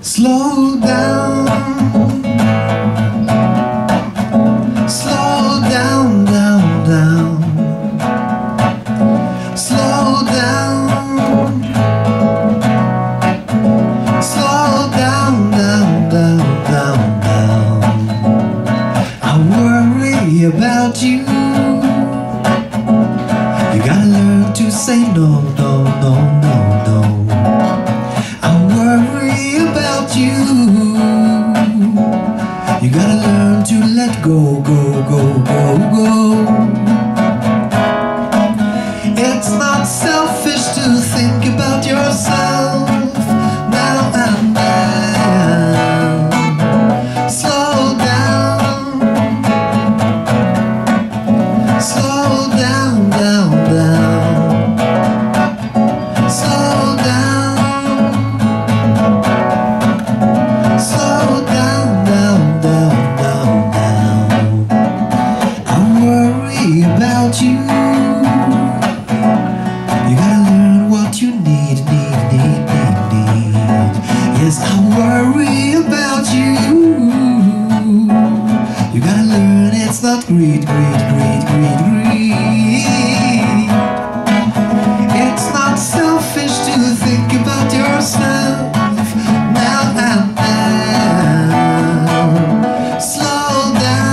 Slow down, slow down, down, down, slow down, slow down, down, down, down, down. I worry about you. You gotta learn to say no, no, no, no, no. You gotta learn to let go, go, go, go, go. It's not selfish to think about yourself now and then. Slow down, slow down, down, down, slow down, slow down. About you, you gotta learn what you need. Yes, I worry about you. You gotta learn it's not greed. It's not selfish to think about yourself now and then. Slow down.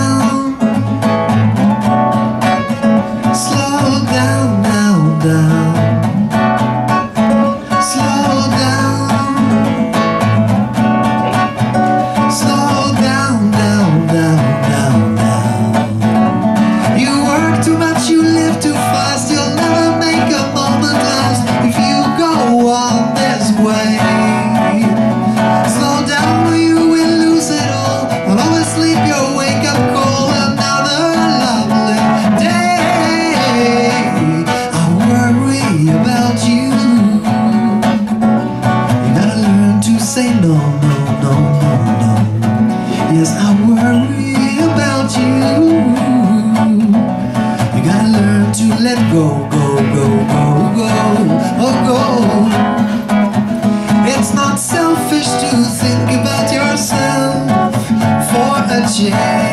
Yes, I worry about you. You gotta learn to let go, go, go, go, go, oh, go. It's not selfish to think about yourself for a change.